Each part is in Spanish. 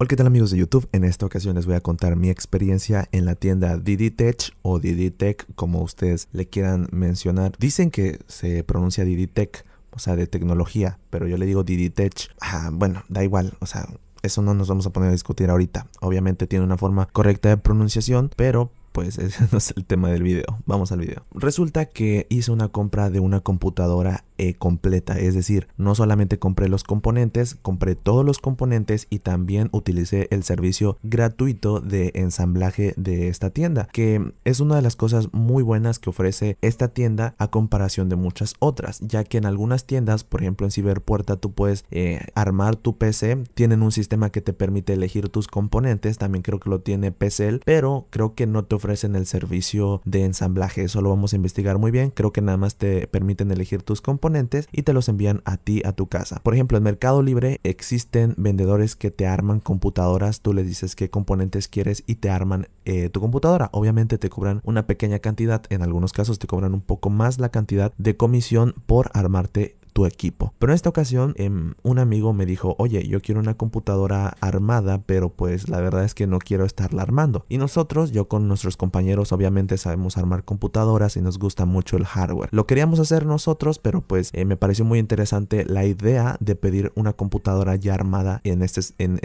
Hola, ¿qué tal amigos de YouTube? En esta ocasión les voy a contar mi experiencia en la tienda DDTech o DDTech, como ustedes le quieran mencionar. Dicen que se pronuncia DDTech, o sea, de tecnología, pero yo le digo DDTech. Bueno, da igual, o sea, eso no nos vamos a poner a discutir ahorita. Obviamente tiene una forma correcta de pronunciación, pero pues ese no es el tema del video. Vamos al video. Resulta que hice una compra de una computadora completa, es decir, no solamente compré los componentes, compré todos los componentes y también utilicé el servicio gratuito de ensamblaje de esta tienda, que es una de las cosas muy buenas que ofrece esta tienda a comparación de muchas otras, ya que en algunas tiendas, por ejemplo en Ciberpuerta, tú puedes armar tu PC, tienen un sistema que te permite elegir tus componentes, también creo que lo tiene PCEL, pero creo que no te ofrecen el servicio de ensamblaje. Eso lo vamos a investigar muy bien. Creo que nada más te permiten elegir tus componentes y te los envían a ti a tu casa. Por ejemplo, en Mercado Libre existen vendedores que te arman computadoras, tú les dices qué componentes quieres y te arman tu computadora. Obviamente te cobran una pequeña cantidad, en algunos casos te cobran un poco más la cantidad de comisión por armarte tu equipo. Pero en esta ocasión un amigo me dijo: oye, yo quiero una computadora armada, pero pues la verdad es que no quiero estarla armando. Y nosotros, yo con nuestros compañeros, obviamente sabemos armar computadoras y nos gusta mucho el hardware. Lo queríamos hacer nosotros, pero pues me pareció muy interesante la idea de pedir una computadora ya armada en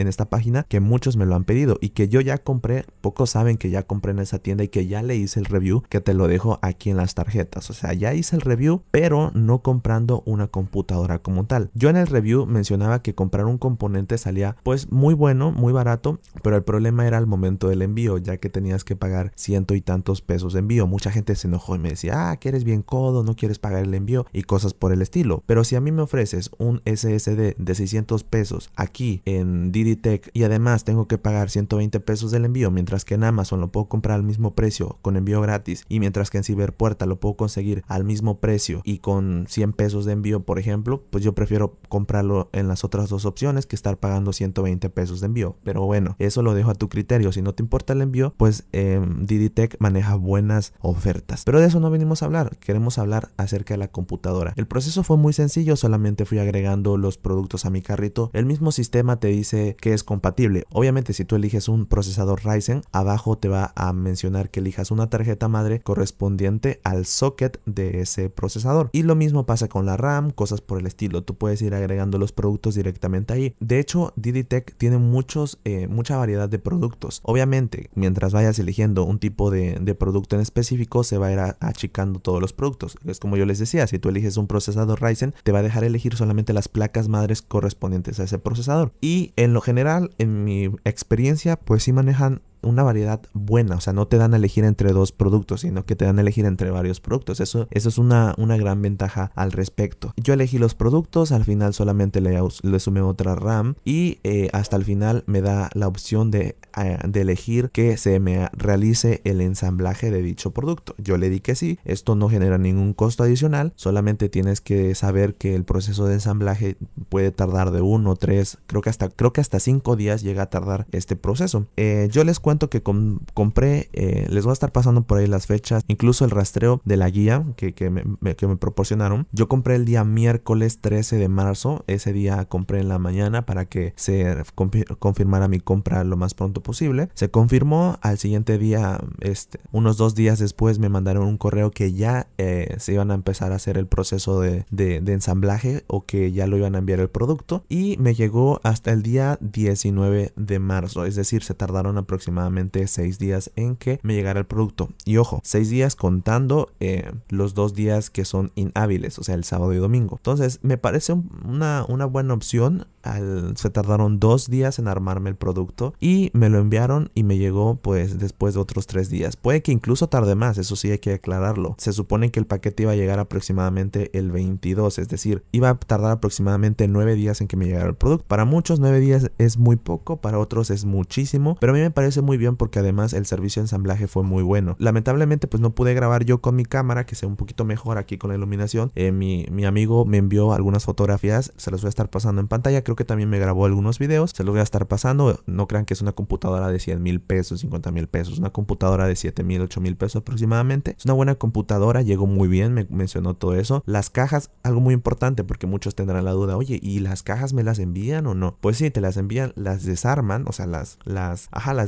esta página, que muchos me lo han pedido y que yo ya compré. Pocos saben que ya compré en esa tienda y que ya le hice el review, que te lo dejo aquí en las tarjetas. O sea, ya hice el review, pero no comprando una computadora como tal. Yo en el review mencionaba que comprar un componente salía pues muy bueno, muy barato, pero el problema era el momento del envío, ya que tenías que pagar ciento y tantos pesos de envío. Mucha gente se enojó y me decía: ah, que eres bien codo, no quieres pagar el envío y cosas por el estilo. Pero si a mí me ofreces un SSD de 600 pesos aquí en DDTech y además tengo que pagar 120 pesos del envío, mientras que en Amazon lo puedo comprar al mismo precio con envío gratis, y mientras que en Ciberpuerta lo puedo conseguir al mismo precio y con 100 pesos de envío, por ejemplo, pues yo prefiero comprarlo en las otras dos opciones que estar pagando 120 pesos de envío. Pero bueno, eso lo dejo a tu criterio. Si no te importa el envío, pues DDTech maneja buenas ofertas. Pero de eso no venimos a hablar, queremos hablar acerca de la computadora. El proceso fue muy sencillo, solamente fui agregando los productos a mi carrito. El mismo sistema te dice que es compatible. Obviamente, si tú eliges un procesador Ryzen, abajo te va a mencionar que elijas una tarjeta madre correspondiente al socket de ese procesador. Y lo mismo pasa con la RAM, cosas por el estilo. Tú puedes ir agregando los productos directamente ahí. De hecho, DDTech tiene mucha variedad de productos. Obviamente, mientras vayas eligiendo un tipo de producto en específico, se va a ir achicando todos los productos. Es como yo les decía, si tú eliges un procesador Ryzen, te va a dejar elegir solamente las placas madres correspondientes a ese procesador. Y en lo general, en mi experiencia, pues sí manejan una variedad buena. O sea, no te dan a elegir entre dos productos, sino que te dan a elegir entre varios productos. Eso es una gran ventaja al respecto. Yo elegí los productos, al final solamente le sumé otra RAM y hasta el final me da la opción de elegir que se me realice el ensamblaje de dicho producto. Yo le di que sí. Esto no genera ningún costo adicional, solamente tienes que saber que el proceso de ensamblaje puede tardar de 1, 3, creo que hasta 5 días llega a tardar este proceso. Yo les cuento que compré, les voy a estar pasando por ahí las fechas, incluso el rastreo de la guía que me proporcionaron. Yo compré el día miércoles 13 de marzo, ese día compré en la mañana para que se confirmara mi compra lo más pronto posible. Se confirmó al siguiente día, unos 2 días después me mandaron un correo que ya se iban a empezar a hacer el proceso de ensamblaje, o que ya lo iban a enviar el producto, y me llegó hasta el día 19 de marzo, es decir, se tardaron aproximadamente 6 días en que me llegara el producto. Y ojo, 6 días contando los 2 días que son inhábiles, o sea, el sábado y domingo. Entonces me parece una buena opción. Se tardaron 2 días en armarme el producto y me lo enviaron, y me llegó pues después de otros 3 días. Puede que incluso tarde más, eso sí hay que aclararlo. Se supone que el paquete iba a llegar aproximadamente el 22, es decir, iba a tardar aproximadamente 9 días en que me llegara el producto. Para muchos 9 días es muy poco, para otros es muchísimo, pero a mí me parece muy muy bien porque además el servicio de ensamblaje fue muy bueno. Lamentablemente pues no pude grabar yo con mi cámara, que sea un poquito mejor aquí con la iluminación. Mi amigo me envió algunas fotografías, se las voy a estar pasando en pantalla. Creo que también me grabó algunos videos, se los voy a estar pasando. No crean que es una computadora de 100,000 pesos, 50,000 pesos, una computadora de 7,000, 8,000 pesos aproximadamente. Es una buena computadora, llegó muy bien, me mencionó todo eso. Las cajas, algo muy importante porque muchos tendrán la duda, oye, ¿y las cajas me las envían o no? Pues sí, te las envían, las desarman, o sea, las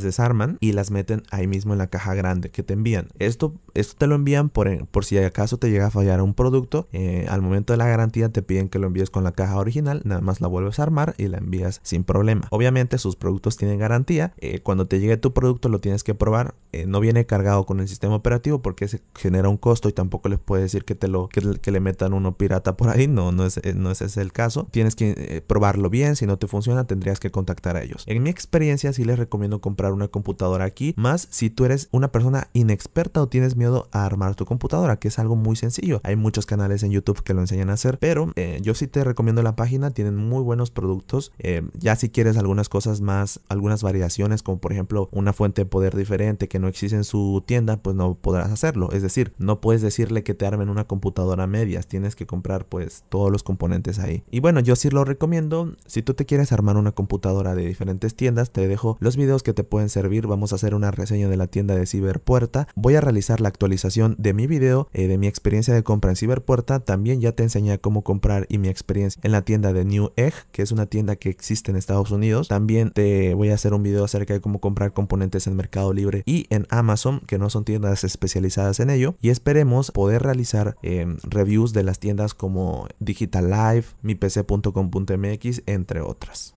desarman y las meten ahí mismo en la caja grande que te envían. Esto te lo envían por si acaso te llega a fallar un producto. Al momento de la garantía te piden que lo envíes con la caja original, nada más la vuelves a armar y la envías sin problema. Obviamente sus productos tienen garantía, cuando te llegue tu producto lo tienes que probar, no viene cargado con el sistema operativo porque se genera un costo y tampoco les puedes decir que le metan uno pirata por ahí, no es ese el caso. Tienes que probarlo bien, si no te funciona tendrías que contactar a ellos. En mi experiencia sí les recomiendo comprar una computadora aquí, más si tú eres una persona inexperta o tienes miedo a armar tu computadora, que es algo muy sencillo. Hay muchos canales en YouTube que lo enseñan a hacer, pero yo sí te recomiendo la página, tienen muy buenos productos. Ya si quieres algunas cosas más, algunas variaciones, como por ejemplo una fuente de poder diferente que no existe en su tienda, pues no podrás hacerlo. Es decir, no puedes decirle que te armen una computadora a medias, tienes que comprar pues todos los componentes ahí. Y bueno, yo sí lo recomiendo. Si tú te quieres armar una computadora de diferentes tiendas, te dejo los videos que te pueden servir. Vamos a hacer una reseña de la tienda de Ciberpuerta, voy a realizar la actualización de mi video de mi experiencia de compra en Ciberpuerta. También ya te enseñé cómo comprar y mi experiencia en la tienda de New Egg, que es una tienda que existe en Estados Unidos. También te voy a hacer un video acerca de cómo comprar componentes en Mercado Libre y en Amazon, que no son tiendas especializadas en ello, y esperemos poder realizar reviews de las tiendas como Digital Life, mi pc.com.mx, entre otras.